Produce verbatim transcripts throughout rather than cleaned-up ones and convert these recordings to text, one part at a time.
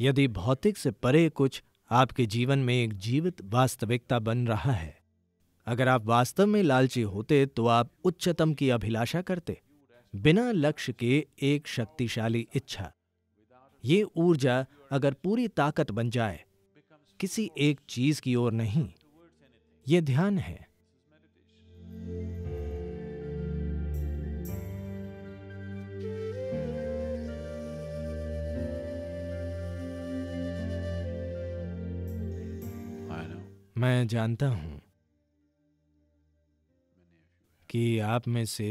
यदि भौतिक से परे कुछ आपके जीवन में एक जीवित वास्तविकता बन रहा है, अगर आप वास्तव में लालची होते तो आप उच्चतम की अभिलाषा करते, बिना लक्ष्य के एक शक्तिशाली इच्छा। ये ऊर्जा अगर पूरी ताकत बन जाए, किसी एक चीज की ओर नहीं। ये ध्यान है। मैं जानता हूं कि आप में से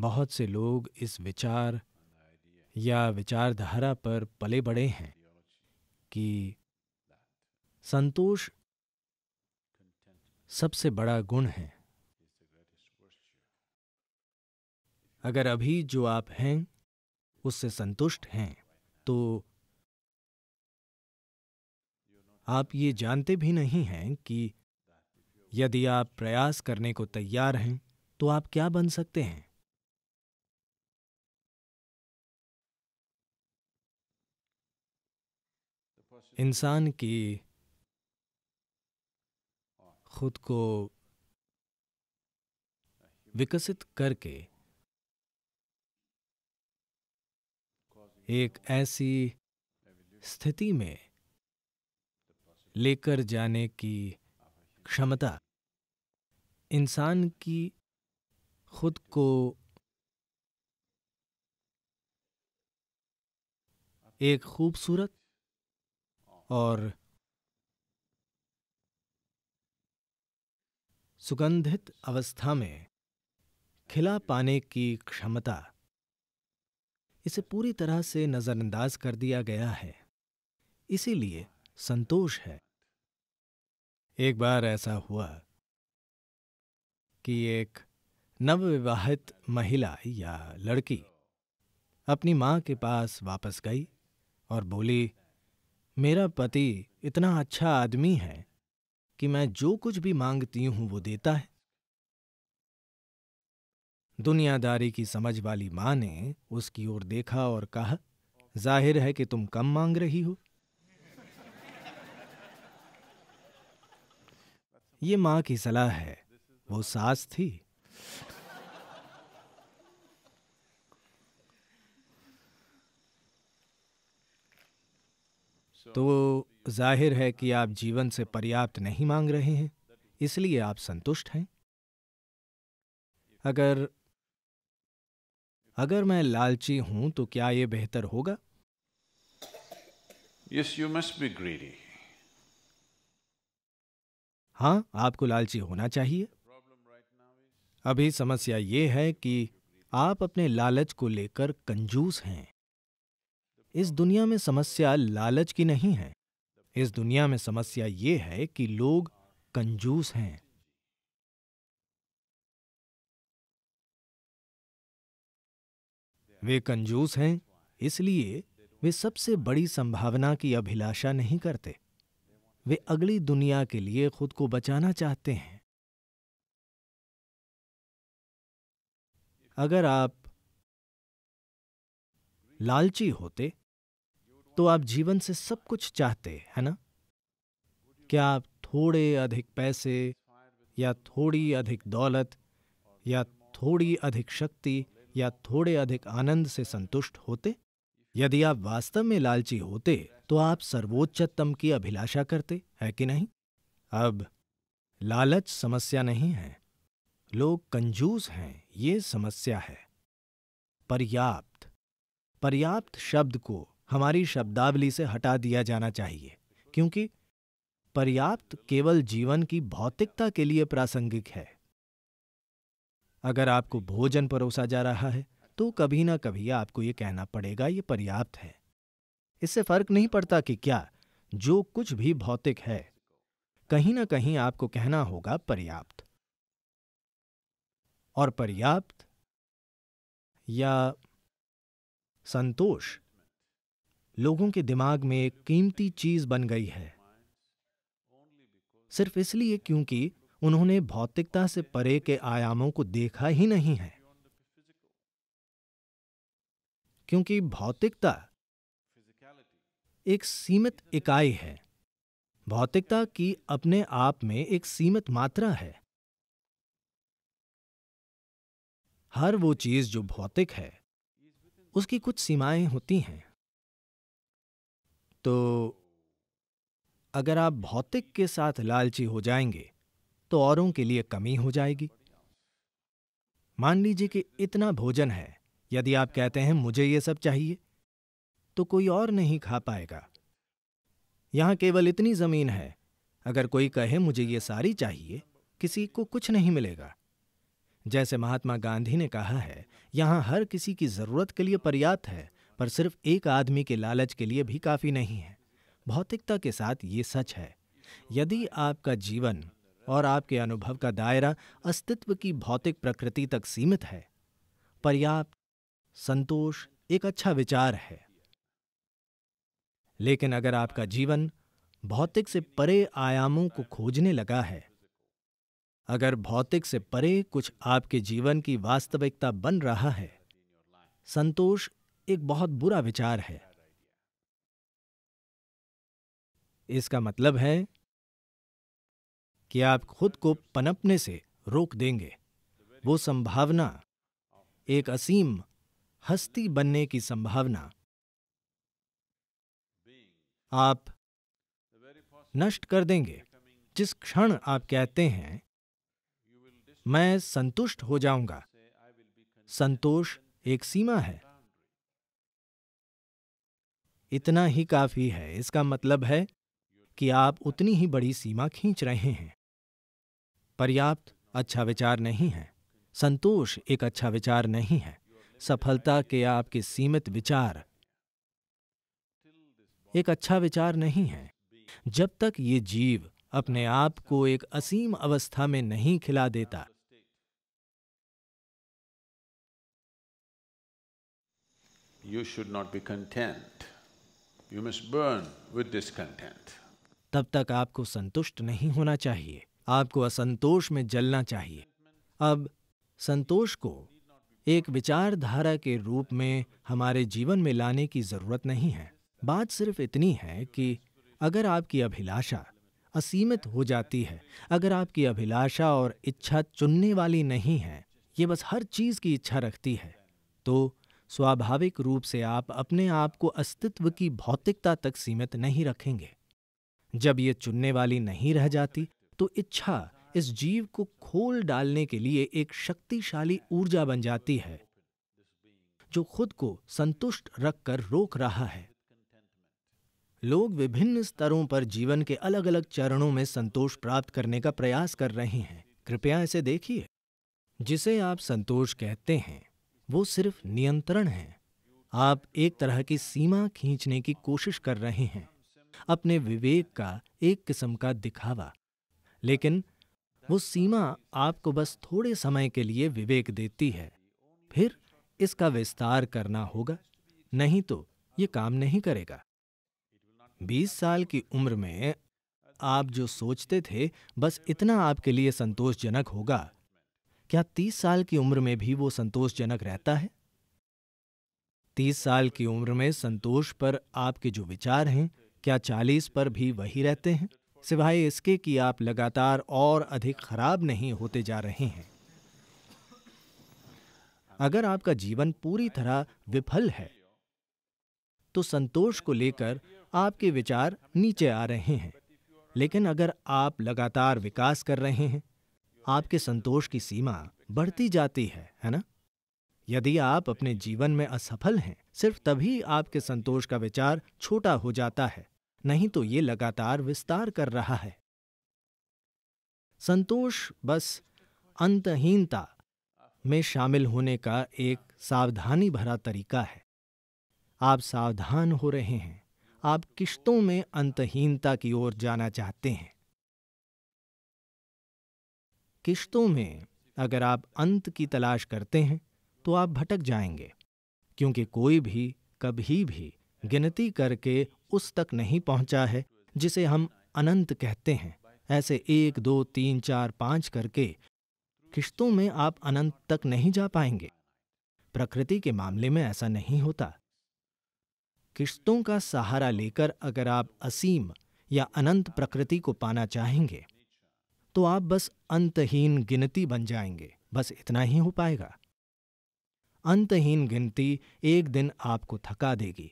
बहुत से लोग इस विचार या विचारधारा पर पले बड़े हैं कि संतोष सबसे बड़ा गुण है। अगर अभी जो आप हैं उससे संतुष्ट हैं तो आप ये जानते भी नहीं हैं कि यदि आप प्रयास करने को तैयार हैं तो आप क्या बन सकते हैं। इंसान की खुद को विकसित करके एक ऐसी स्थिति में लेकर जाने की क्षमता, इंसान की खुद को एक खूबसूरत और सुगंधित अवस्था में खिला पाने की क्षमता, इसे पूरी तरह से नजरअंदाज कर दिया गया है। इसीलिए संतोष है। एक बार ऐसा हुआ कि एक नवविवाहित महिला या लड़की अपनी माँ के पास वापस गई और बोली, मेरा पति इतना अच्छा आदमी है कि मैं जो कुछ भी मांगती हूं वो देता है। दुनियादारी की समझ वाली माँ ने उसकी ओर देखा और कहा, जाहिर है कि तुम कम मांग रही हो। ये माँ की सलाह है, वो सास थी। तो जाहिर है कि आप जीवन से पर्याप्त नहीं मांग रहे हैं, इसलिए आप संतुष्ट हैं। अगर अगर मैं लालची हूं तो क्या ये बेहतर होगा? Yes, you must be greedy. हाँ, आपको लालची होना चाहिए। अभी समस्या ये है कि आप अपने लालच को लेकर कंजूस हैं। इस दुनिया में समस्या लालच की नहीं है। इस दुनिया में समस्या ये है कि लोग कंजूस हैं। वे कंजूस हैं, इसलिए वे सबसे बड़ी संभावना की अभिलाषा नहीं करते। वे अगली दुनिया के लिए खुद को बचाना चाहते हैं। अगर आप लालची होते तो आप जीवन से सब कुछ चाहते, है ना? क्या आप थोड़े अधिक पैसे या थोड़ी अधिक दौलत या थोड़ी अधिक शक्ति या थोड़े अधिक आनंद से संतुष्ट होते? यदि आप वास्तव में लालची होते तो आप सर्वोच्चतम की अभिलाषा करते, है कि नहीं? अब लालच समस्या नहीं है, लोग कंजूस हैं, ये समस्या है। पर्याप्त पर्याप्त शब्द को हमारी शब्दावली से हटा दिया जाना चाहिए, क्योंकि पर्याप्त केवल जीवन की भौतिकता के लिए प्रासंगिक है। अगर आपको भोजन परोसा जा रहा है तो कभी ना कभी आपको ये कहना पड़ेगा, ये पर्याप्त है। इससे फर्क नहीं पड़ता कि क्या, जो कुछ भी भौतिक है, कहीं ना कहीं आपको कहना होगा पर्याप्त। और पर्याप्त या संतोष लोगों के दिमाग में एक कीमती चीज बन गई है, सिर्फ इसलिए क्योंकि उन्होंने भौतिकता से परे के आयामों को देखा ही नहीं है। क्योंकि भौतिकता एक सीमित इकाई है। भौतिकता की अपने आप में एक सीमित मात्रा है। हर वो चीज जो भौतिक है उसकी कुछ सीमाएं होती हैं। तो अगर आप भौतिक के साथ लालची हो जाएंगे तो औरों के लिए कमी हो जाएगी। मान लीजिए कि इतना भोजन है, यदि आप कहते हैं मुझे ये सब चाहिए तो कोई और नहीं खा पाएगा। यहाँ केवल इतनी जमीन है, अगर कोई कहे मुझे ये सारी चाहिए, किसी को कुछ नहीं मिलेगा। जैसे महात्मा गांधी ने कहा है, यहाँ हर किसी की जरूरत के लिए पर्याप्त है, पर सिर्फ एक आदमी के लालच के लिए भी काफी नहीं है। भौतिकता के साथ ये सच है। यदि आपका जीवन और आपके अनुभव का दायरा अस्तित्व की भौतिक प्रकृति तक सीमित है, पर्याप्त संतोष एक अच्छा विचार है। लेकिन अगर आपका जीवन भौतिक से परे आयामों को खोजने लगा है, अगर भौतिक से परे कुछ आपके जीवन की वास्तविकता बन रहा है, संतोष एक बहुत बुरा विचार है। इसका मतलब है कि आप खुद को पनपने से रोक देंगे। वो संभावना, एक असीम हस्ती बनने की संभावना, आप नष्ट कर देंगे। जिस क्षण आप कहते हैं मैं संतुष्ट हो जाऊंगा, संतोष एक सीमा है, इतना ही काफी है। इसका मतलब है कि आप उतनी ही बड़ी सीमा खींच रहे हैं। पर्याप्त अच्छा विचार नहीं है, संतोष एक अच्छा विचार नहीं है। सफलता के आपके सीमित विचार एक अच्छा विचार नहीं है। जब तक ये जीव अपने आप को एक असीम अवस्था में नहीं खिला देता, You should not be content. You must burn with discontent. तब तक आपको संतुष्ट नहीं होना चाहिए, आपको असंतोष में जलना चाहिए। अब संतोष को एक विचारधारा के रूप में हमारे जीवन में लाने की जरूरत नहीं है। बात सिर्फ इतनी है कि अगर आपकी अभिलाषा असीमित हो जाती है, अगर आपकी अभिलाषा और इच्छा चुनने वाली नहीं है, ये बस हर चीज़ की इच्छा रखती है, तो स्वाभाविक रूप से आप अपने आप को अस्तित्व की भौतिकता तक सीमित नहीं रखेंगे। जब ये चुनने वाली नहीं रह जाती तो इच्छा इस जीव को खोल डालने के लिए एक शक्तिशाली ऊर्जा बन जाती है जो खुद को संतुष्ट रखकर रोक रहा है। लोग विभिन्न स्तरों पर जीवन के अलग अलग चरणों में संतोष प्राप्त करने का प्रयास कर रहे हैं। कृपया इसे देखिए। जिसे आप संतोष कहते हैं वो सिर्फ नियंत्रण है। आप एक तरह की सीमा खींचने की कोशिश कर रहे हैं, अपने विवेक का एक किस्म का दिखावा। लेकिन वो सीमा आपको बस थोड़े समय के लिए विवेक देती है, फिर इसका विस्तार करना होगा, नहीं तो ये काम नहीं करेगा। बीस साल की उम्र में आप जो सोचते थे बस इतना आपके लिए संतोषजनक होगा, क्या तीस साल की उम्र में भी वो संतोषजनक रहता है? तीस साल की उम्र में संतोष पर आपके जो विचार हैं, क्या चालीस पर भी वही रहते हैं? सिवाय इसके कि आप लगातार और अधिक खराब नहीं होते जा रहे हैं। अगर आपका जीवन पूरी तरह विफल है तो संतोष को लेकर आपके विचार नीचे आ रहे हैं। लेकिन अगर आप लगातार विकास कर रहे हैं, आपके संतोष की सीमा बढ़ती जाती है, है ना? यदि आप अपने जीवन में असफल हैं, सिर्फ तभी आपके संतोष का विचार छोटा हो जाता है, नहीं तो ये लगातार विस्तार कर रहा है। संतोष बस अंतहीनता में शामिल होने का एक सावधानी भरा तरीका है। आप सावधान हो रहे हैं, आप किश्तों में अंतहीनता की ओर जाना चाहते हैं। किश्तों में अगर आप अंत की तलाश करते हैं तो आप भटक जाएंगे, क्योंकि कोई भी कभी भी गिनती करके उस तक नहीं पहुंचा है जिसे हम अनंत कहते हैं। ऐसे एक दो तीन चार पाँच करके किश्तों में आप अनंत तक नहीं जा पाएंगे। प्रकृति के मामले में ऐसा नहीं होता। किश्तों का सहारा लेकर अगर आप असीम या अनंत प्रकृति को पाना चाहेंगे तो आप बस अंतहीन गिनती बन जाएंगे। बस इतना ही हो पाएगा। अंतहीन गिनती एक दिन आपको थका देगी।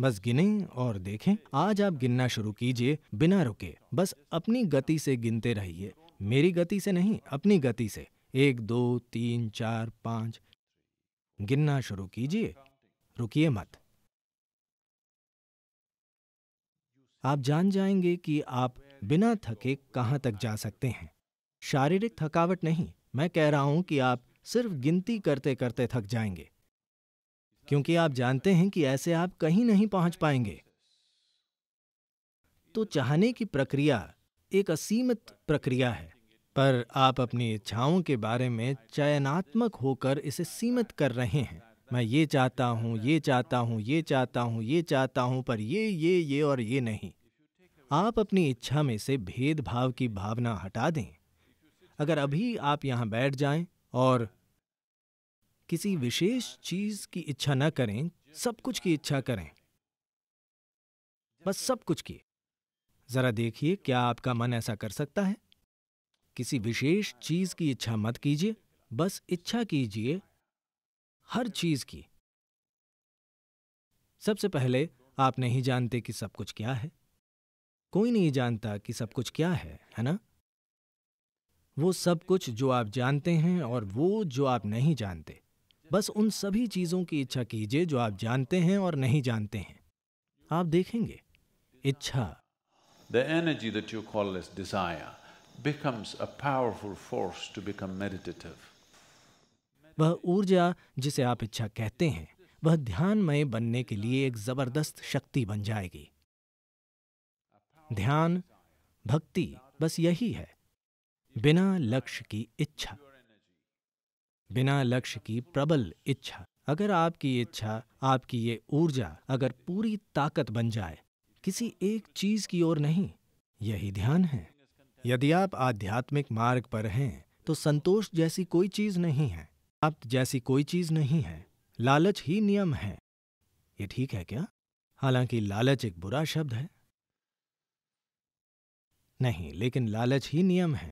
बस गिनें और देखें। आज आप गिनना शुरू कीजिए बिना रुके। बस अपनी गति से गिनते रहिए, मेरी गति से नहीं, अपनी गति से। एक, दो, तीन, चार, पांच। गिनना शुरू कीजिए, रुकिए मत। आप जान जाएंगे कि आप बिना थके कहाँ तक जा सकते हैं। शारीरिक थकावट नहीं, मैं कह रहा हूं कि आप सिर्फ गिनती करते करते थक जाएंगे, क्योंकि आप जानते हैं कि ऐसे आप कहीं नहीं पहुंच पाएंगे। तो चाहने की प्रक्रिया एक असीमित प्रक्रिया है, पर आप अपनी इच्छाओं के बारे में चयनात्मक होकर इसे सीमित कर रहे हैं। मैं ये चाहता हूँ, ये चाहता हूँ, ये चाहता हूँ, ये चाहता हूँ, पर ये ये ये और ये नहीं। आप अपनी इच्छा में से भेदभाव की भावना हटा दें। अगर अभी आप यहाँ बैठ जाएं और किसी विशेष चीज की इच्छा न करें, सब कुछ की इच्छा करें, बस सब कुछ की। जरा देखिए क्या आपका मन ऐसा कर सकता है। किसी विशेष चीज की इच्छा मत कीजिए, बस इच्छा कीजिए हर चीज की। सबसे पहले आप नहीं जानते कि सब कुछ क्या है। कोई नहीं जानता कि सब कुछ क्या है, है ना? वो सब कुछ जो आप जानते हैं और वो जो आप नहीं जानते, बस उन सभी चीजों की इच्छा कीजिए जो आप जानते हैं और नहीं जानते हैं। आप देखेंगे इच्छा, the energy that you call as desire, becomes a powerful force to become meditative. वह ऊर्जा जिसे आप इच्छा कहते हैं, वह ध्यानमय बनने के लिए एक जबरदस्त शक्ति बन जाएगी। ध्यान, भक्ति, बस यही है, बिना लक्ष्य की इच्छा, बिना लक्ष्य की प्रबल इच्छा। अगर आपकी इच्छा, आपकी ये ऊर्जा अगर पूरी ताकत बन जाए, किसी एक चीज की ओर नहीं, यही ध्यान है। यदि आप आध्यात्मिक मार्ग पर हैं तो संतोष जैसी कोई चीज नहीं है, आप जैसी कोई चीज नहीं है, लालच ही नियम है। ये ठीक है क्या? हालांकि लालच एक बुरा शब्द है, नहीं, लेकिन लालच ही नियम है,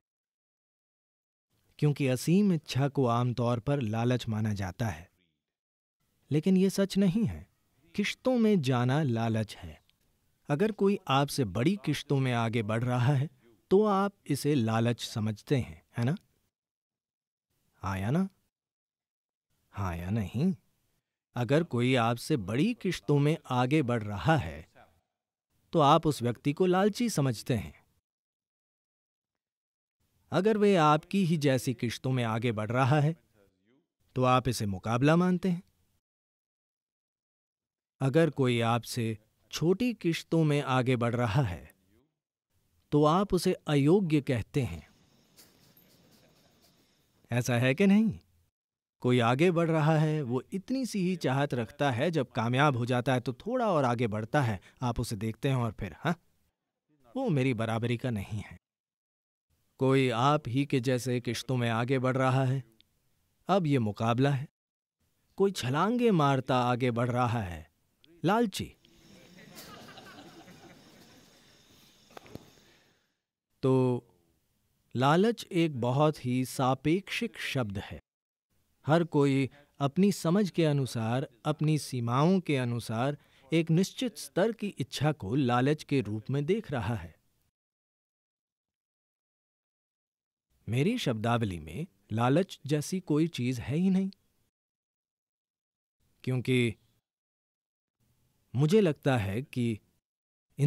क्योंकि असीम इच्छा को आमतौर पर लालच माना जाता है, लेकिन यह सच नहीं है। किश्तों में जाना लालच है। अगर कोई आपसे बड़ी किश्तों में आगे बढ़ रहा है तो आप इसे लालच समझते हैं, है ना? हाँ या ना? हाँ या नहीं? अगर कोई आपसे बड़ी किश्तों में आगे बढ़ रहा है तो आप उस व्यक्ति को लालची समझते हैं। अगर वे आपकी ही जैसी किश्तों में आगे बढ़ रहा है तो आप इसे मुकाबला मानते हैं। अगर कोई आपसे छोटी किश्तों में आगे बढ़ रहा है तो आप उसे अयोग्य कहते हैं। ऐसा है कि नहीं? कोई आगे बढ़ रहा है, वो इतनी सी ही चाहत रखता है, जब कामयाब हो जाता है तो थोड़ा और आगे बढ़ता है। आप उसे देखते हैं और फिर हाँ, वो मेरी बराबरी का नहीं है। कोई आप ही के जैसे किश्तों में आगे बढ़ रहा है, अब ये मुकाबला है। कोई छलांगे मारता आगे बढ़ रहा है, लालची। तो लालच एक बहुत ही सापेक्षिक शब्द है। हर कोई अपनी समझ के अनुसार, अपनी सीमाओं के अनुसार एक निश्चित स्तर की इच्छा को लालच के रूप में देख रहा है। मेरी शब्दावली में लालच जैसी कोई चीज है ही नहीं, क्योंकि मुझे लगता है कि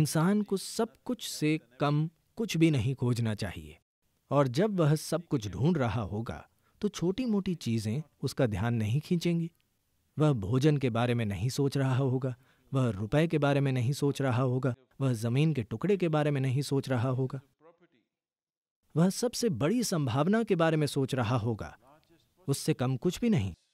इंसान को सब कुछ से कम कुछ भी नहीं खोजना चाहिए, और जब वह सब कुछ ढूंढ रहा होगा तो छोटी मोटी चीजें उसका ध्यान नहीं खींचेंगी। वह भोजन के बारे में नहीं सोच रहा होगा, वह रुपए के बारे में नहीं सोच रहा होगा, वह जमीन के टुकड़े के बारे में नहीं सोच रहा होगा, वह सबसे बड़ी संभावना के बारे में सोच रहा होगा, उससे कम कुछ भी नहीं।